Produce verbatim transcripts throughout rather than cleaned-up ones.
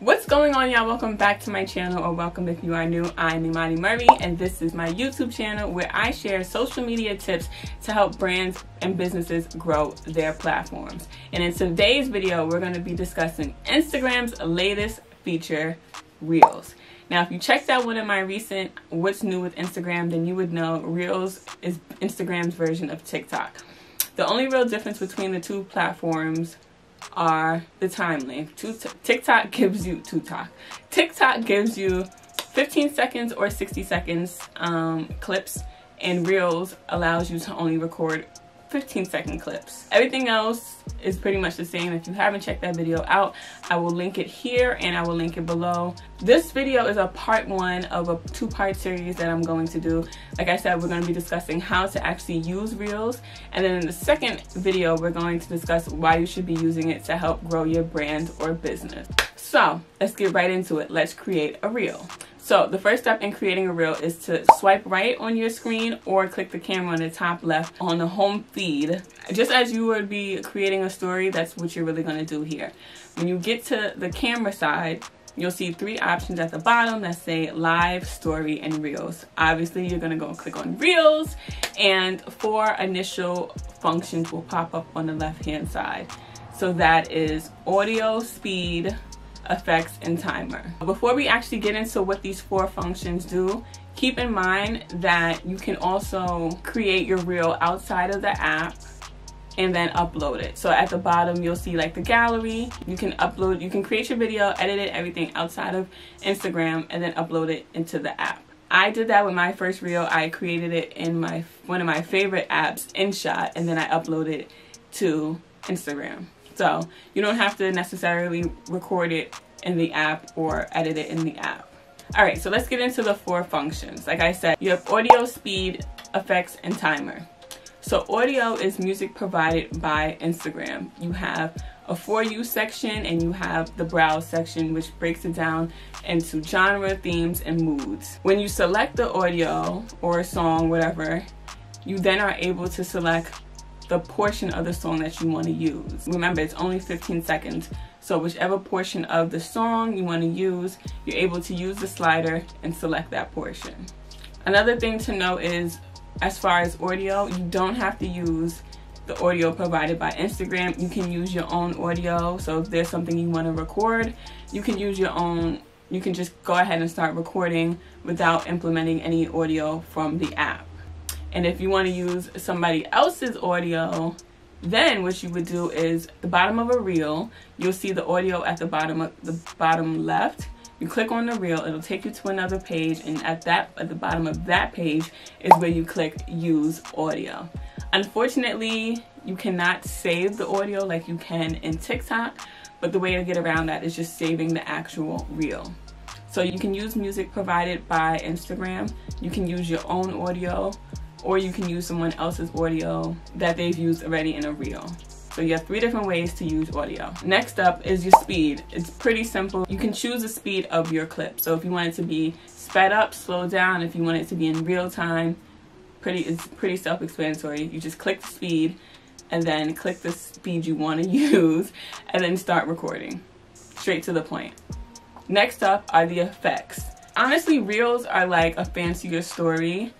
What's going on, y'all? Welcome back to my channel, or welcome if you are new. I'm Imani Murray, and this is my YouTube channel where I share social media tips to help brands and businesses grow their platforms. And in today's video, we're going to be discussing Instagram's latest feature, Reels. Now, if you checked out one of my recent What's New with Instagram, then you would know Reels is Instagram's version of TikTok. The only real difference between the two platforms are the time length. TikTok gives you TikTok. TikTok gives you fifteen seconds or sixty seconds um, clips, and Reels allows you to only record fifteen second clips. Everything else is pretty much the same. If you haven't checked that video out, I will link it here and I will link it below. This video is a part one of a two-part series that I'm going to do. Like I said, we're going to be discussing how to actually use Reels, and then in the second video we're going to discuss why you should be using it to help grow your brand or business. So let's get right into it. Let's create a Reel. So the first step in creating a Reel is to swipe right on your screen or click the camera on the top left on the home feed. Just as you would be creating a story, that's what you're really going to do here. When you get to the camera side, you'll see three options at the bottom that say Live, Story, and Reels. Obviously, you're going to go and click on Reels, and four initial functions will pop up on the left-hand side. So that is Audio, Speed, Effects, and Timer. Before we actually get into what these four functions do, keep in mind that you can also create your reel outside of the app and then upload it. So at the bottom you'll see like the gallery. You can upload, you can create your video, edit it, everything outside of Instagram, and then upload it into the app. I did that with my first reel. I created it in my one of my favorite apps, InShot, and then I uploaded it to Instagram. So you don't have to necessarily record it in the app or edit it in the app. All right, so let's get into the four functions. Like I said, you have Audio, Speed, Effects, and Timer. So audio is music provided by Instagram. You have a For You section and you have the Browse section, which breaks it down into genre, themes, and moods. When you select the audio or a song, whatever, you then are able to select the portion of the song that you want to use. Remember, it's only fifteen seconds, so whichever portion of the song you want to use, you're able to use the slider and select that portion. Another thing to know is, as far as audio, you don't have to use the audio provided by Instagram. You can use your own audio, so if there's something you want to record, you can use your own, you can just go ahead and start recording without implementing any audio from the app. And if you want to use somebody else's audio, then what you would do is the bottom of a reel, you'll see the audio at the bottom of the bottom left. You click on the reel, it'll take you to another page, and at that at the bottom of that page is where you click Use Audio. Unfortunately, you cannot save the audio like you can in TikTok, but the way to get around that is just saving the actual reel. So you can use music provided by Instagram, you can use your own audio, or you can use someone else's audio that they've used already in a reel. So you have three different ways to use audio. Next up is your speed. It's pretty simple. You can choose the speed of your clip. So if you want it to be sped up, slowed down, if you want it to be in real time, pretty, it's pretty self-explanatory. You just click the speed and then click the speed you want to use and then start recording. Straight to the point. Next up are the effects. Honestly, reels are like a fancier story.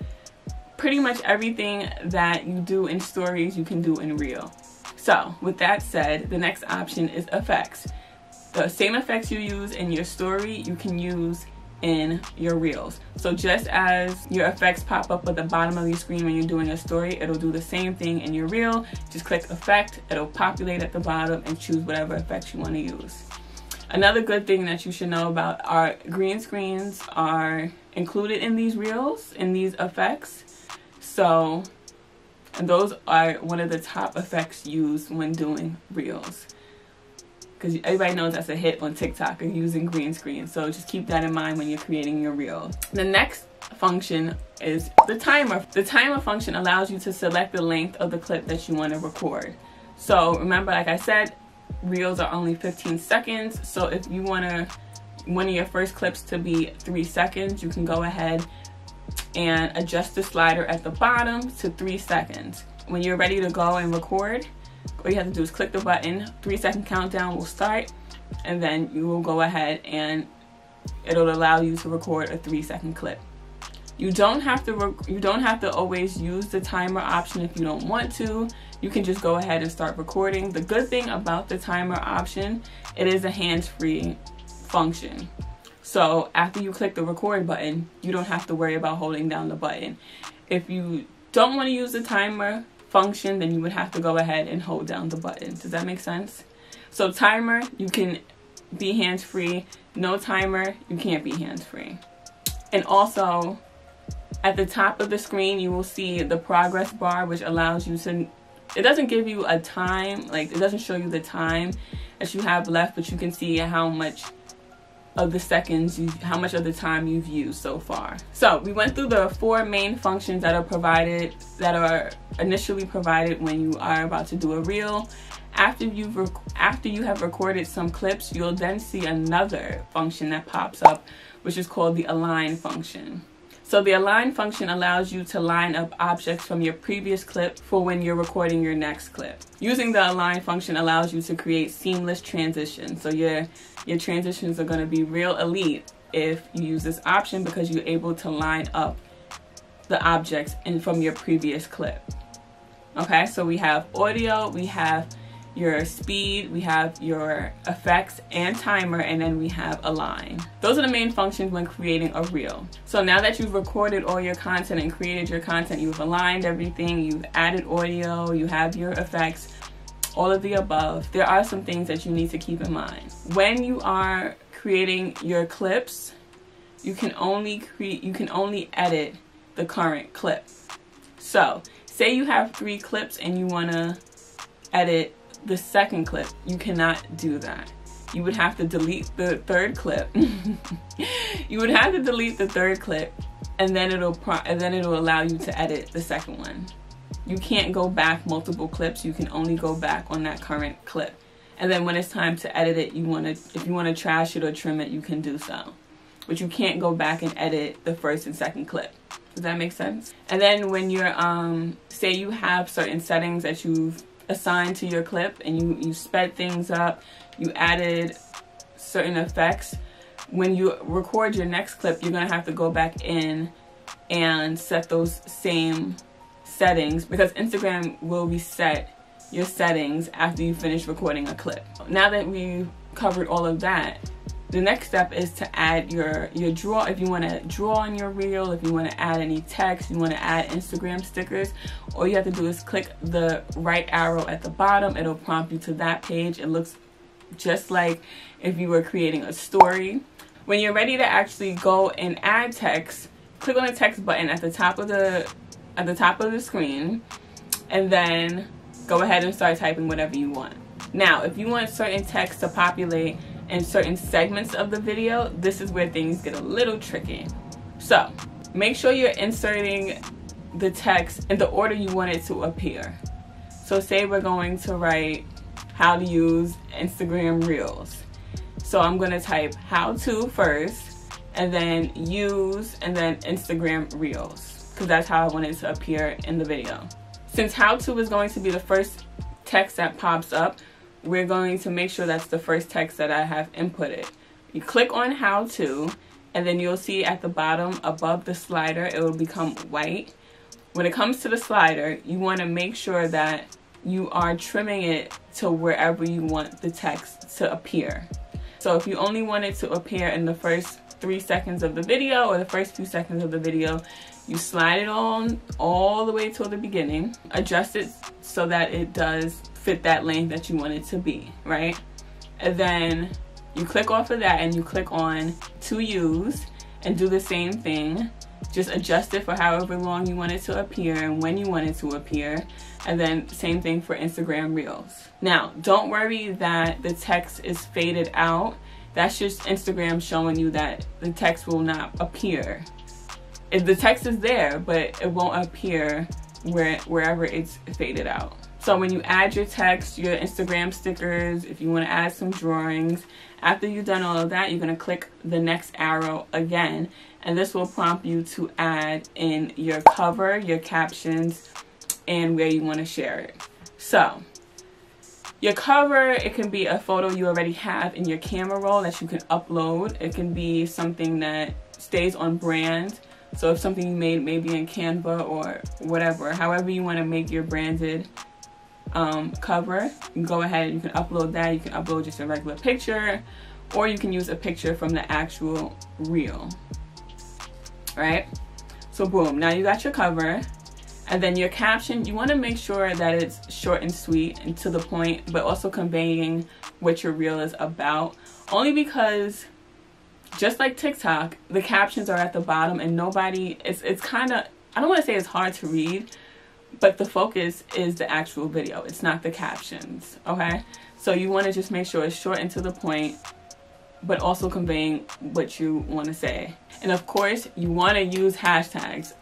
Pretty much everything that you do in stories, you can do in reel. So with that said, the next option is effects. The same effects you use in your story, you can use in your reels. So just as your effects pop up at the bottom of your screen when you're doing a story, it'll do the same thing in your reel. Just click effect, it'll populate at the bottom, and choose whatever effects you want to use. Another good thing that you should know about are green screens are included in these reels, in these effects. So, and those are one of the top effects used when doing reels, because everybody knows that's a hit on TikTok, and using green screen. So just keep that in mind when you're creating your reel. The next function is the timer. The timer function allows you to select the length of the clip that you want to record. So remember, like I said, reels are only fifteen seconds. So if you want to one of your first clips to be three seconds, you can go ahead and adjust the slider at the bottom to three seconds. When you're ready to go and record, all you have to do is click the button, three second countdown will start, and then you will go ahead and it'll allow you to record a three second clip. You don't have to you don't have to always use the timer option if you don't want to. You can just go ahead and start recording. The good thing about the timer option, it is a hands-free function. So after you click the record button, you don't have to worry about holding down the button. If you don't want to use the timer function, then you would have to go ahead and hold down the button. Does that make sense? So timer, you can be hands-free. No timer, you can't be hands-free. And also, at the top of the screen, you will see the progress bar, which allows you to, it doesn't give you a time, like it doesn't show you the time that you have left, but you can see how much of the seconds, you, how much of the time you've used so far. So we went through the four main functions that are provided, that are initially provided when you are about to do a reel. After you've rec after you have recorded some clips, you'll then see another function that pops up, which is called the align function. So the align function allows you to line up objects from your previous clip for when you're recording your next clip. Using the align function allows you to create seamless transitions. So your, your transitions are gonna be real elite if you use this option, because you're able to line up the objects in from your previous clip. Okay, so we have audio, we have your speed, we have your effects and timer, and then we have align. Those are the main functions when creating a reel. So now that you've recorded all your content and created your content, you've aligned everything, you've added audio, you have your effects, all of the above, there are some things that you need to keep in mind. When you are creating your clips, you can only create, you can only edit the current clip. So say you have three clips and you wanna edit the second clip, you cannot do that. You would have to delete the third clip. You would have to delete the third clip, and then it'll pro and then it'll allow you to edit the second one. You can't go back multiple clips. You can only go back on that current clip. And then when it's time to edit it, you want to, if you want to trash it or trim it, you can do so. But you can't go back and edit the first and second clip. Does that make sense? And then when you're um say you have certain settings that you've assigned to your clip, and you, you sped things up, you added certain effects, when you record your next clip, you're gonna have to go back in and set those same settings, because Instagram will reset your settings after you finish recording a clip. Now that we've covered all of that, the next step is to add your, your draw, if you want to draw on your reel, if you want to add any text, you want to add Instagram stickers, all you have to do is click the right arrow at the bottom. It'll prompt you to that page. It looks just like if you were creating a story. When you're ready to actually go and add text, click on the text button at the top of the, at the top of the screen, and then go ahead and start typing whatever you want. Now, if you want certain text to populate in certain segments of the video, this is where things get a little tricky. So make sure you're inserting the text in the order you want it to appear. So say we're going to write how to use Instagram Reels. So I'm gonna type how to first, and then use, and then Instagram Reels, because that's how I want it to appear in the video. Since how to is going to be the first text that pops up, we're going to make sure that's the first text that I have inputted. You click on how to, and then you'll see at the bottom above the slider, it will become white. When it comes to the slider, you want to make sure that you are trimming it to wherever you want the text to appear. So if you only want it to appear in the first three seconds of the video, or the first few seconds of the video, you slide it on all the way till the beginning, adjust it so that it does fit that length that you want it to be, right? And then you click off of that and you click on to use, and do the same thing. Just adjust it for however long you want it to appear and when you want it to appear. And then same thing for Instagram Reels. Now, don't worry that the text is faded out. That's just Instagram showing you that the text will not appear. If the text is there, but it won't appear where, wherever it's faded out. So when you add your text, your Instagram stickers, if you want to add some drawings, after you've done all of that, you're going to click the next arrow again. And this will prompt you to add in your cover, your captions, and where you want to share it. So Your cover, it can be a photo you already have in your camera roll that you can upload. It can be something that stays on brand. So if something you made maybe in Canva or whatever, however you want to make your branded um, cover, go ahead and you can upload that. You can upload just a regular picture, or you can use a picture from the actual reel. All right? So boom, now you got your cover. And then your caption, you want to make sure that it's short and sweet and to the point, but also conveying what your reel is about. Only because, just like TikTok, the captions are at the bottom and nobody, it's, it's kind of, I don't want to say it's hard to read, but the focus is the actual video. It's not the captions, okay? So you want to just make sure it's short and to the point, but also conveying what you want to say. And of course, you want to use hashtags.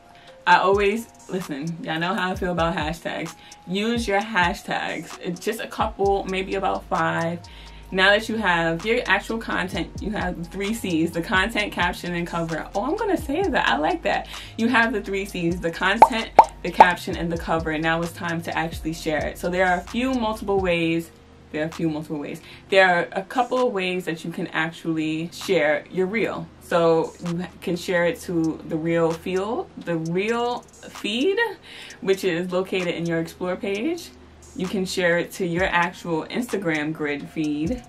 I always, listen, y'all know how I feel about hashtags. Use your hashtags. It's just a couple, maybe about five. Now that you have your actual content, you have the three C's, the content, caption, and cover. Oh, I'm gonna say that, I like that. You have the three C's, the content, the caption, and the cover, and now it's time to actually share it. So there are a few multiple ways, there are a few multiple ways. There are a couple of ways that you can actually share your reel. So you can share it to the Reel field, the Reel feed, which is located in your Explore page. You can share it to your actual Instagram grid feed,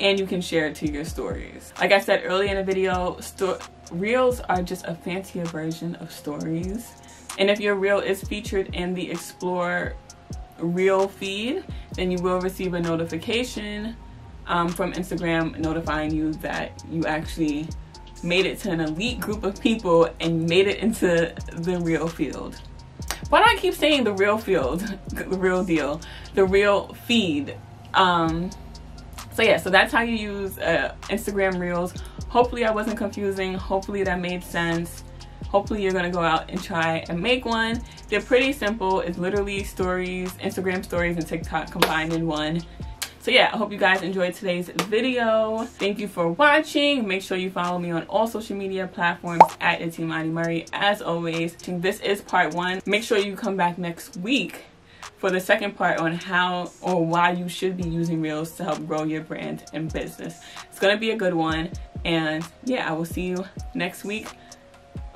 and you can share it to your stories. Like I said earlier in the video, Reels are just a fancier version of stories. And if your Reel is featured in the Explore Reel feed, then you will receive a notification um, from Instagram notifying you that you actually made it to an elite group of people and made it into the Reel field. Why do I keep saying the Reel field? The Reel deal, the Reel feed. Um, so yeah, so that's how you use uh, Instagram Reels. Hopefully I wasn't confusing. Hopefully that made sense. Hopefully you're gonna go out and try and make one. They're pretty simple. It's literally stories, Instagram stories and TikTok combined in one. So yeah, I hope you guys enjoyed today's video. Thank you for watching. Make sure you follow me on all social media platforms at ItsImaniMurray. As always, this is part one. Make sure you come back next week for the second part on how or why you should be using Reels to help grow your brand and business. It's gonna be a good one. And yeah, I will see you next week.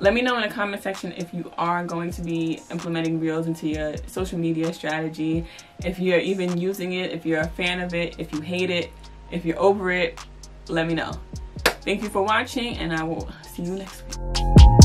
Let me know in the comment section if you are going to be implementing Reels into your social media strategy, if you're even using it, if you're a fan of it, if you hate it, if you're over it, let me know. Thank you for watching, and I will see you next week.